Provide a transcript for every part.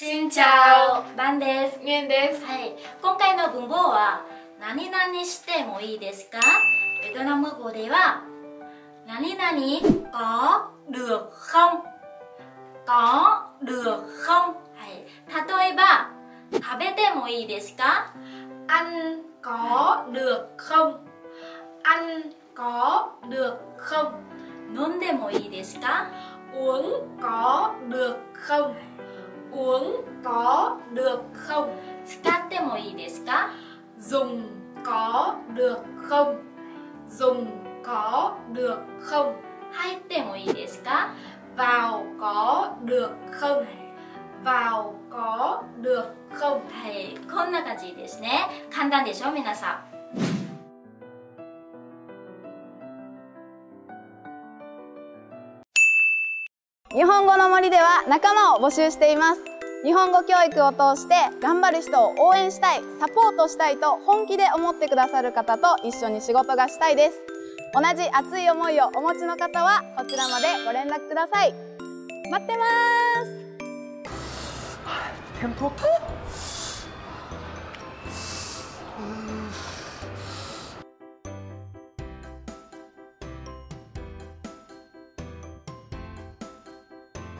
しんちゃん、ばんです。みえんです。はい、今回の文法は何々してもいいですか？ベトナム語では何々có được không？có được không？はい、例えば食べてもいいですか？ăn có được không？ăn có được không？飲んでもいいですか？uống có được không？uống có được không？使ってもいいですか？dùng có được không？dùng có được không？入ってもいいですか？vào có được không？vào có được không？はい、こんな感じですね。簡単でしょ、皆さん。日本語の森では仲間を募集しています。日本語教育を通して頑張る人を応援したい、サポートしたいと本気で思ってくださる方と一緒に仕事がしたいです。同じ熱い思いをお持ちの方はこちらまでご連絡ください。待ってます。偏頭痛。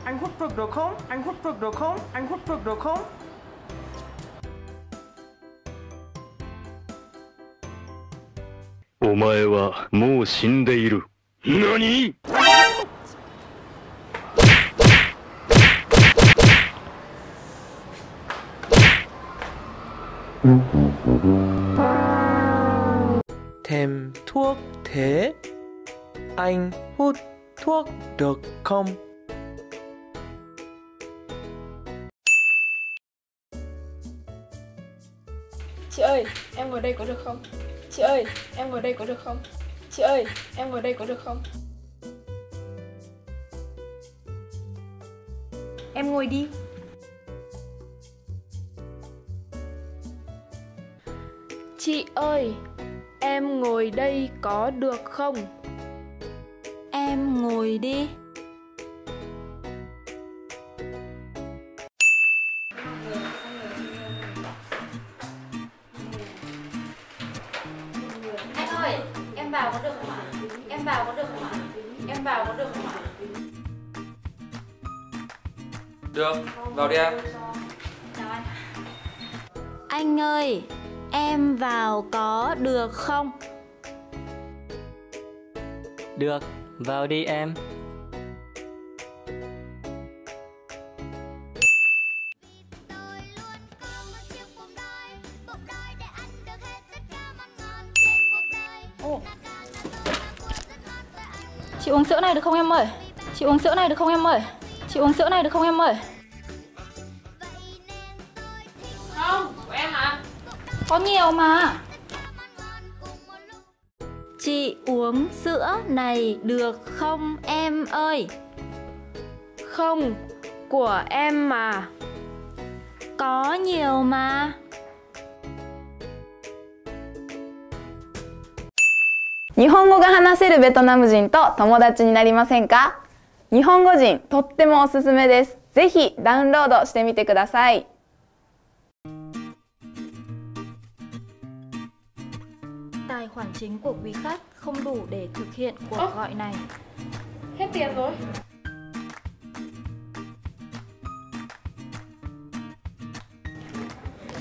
Anh hút thuốc được không? Anh hút thuốc được không? Anh hút thuốc được không? Omae wa mou shindeiru. Nani? Thèm thuốc thế? Anh hút thuốc được không?Chị ơi, em vào đây có được không? Chị ơi, em vào đây có được không? Chị ơi, em vào đây có được không? Em ngồi đi. Chị ơi, em ngồi đây có được không? Em ngồi đi. Em vào có được không ạ? Em vào có được không ạ? Em vào có được không ạ? Được, vào đi em. Chào anh. Anh ơi, em vào có được không? Được, vào đi em. Chị uống sữa này được không em ơi? Chị uống sữa này được không em ơi? Chị uống sữa này được không em ơi? Không, của em à? Có nhiều mà. Chị uống sữa này được không em ơi? Không, của em mà. Có nhiều mà.日本語が話せるベトナム人と友達になりませんか？日本語人とってもおすすめです。ぜひダウンロードしてみてください。Tài khoản chính của quý khách không đủ để thực hiện cuộc gọi này. Hết tiền rồi.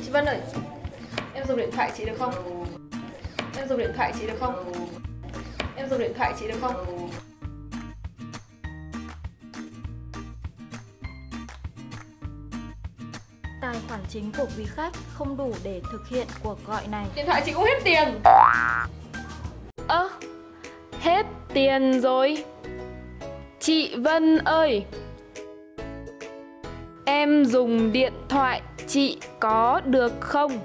Chị Vân ơi, em dùng điện thoại chị được không? Em dùng điện thoại chị được không?Em dùng điện thoại chị được không? Tài khoản chính của quý khách không đủ để thực hiện cuộc gọi này. Điện thoại chị cũng hết tiền. Hết tiền rồi. Chị Vân ơi, em dùng điện thoại chị có được không?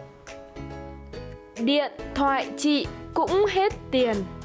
Điện thoại chị cũng hết tiền.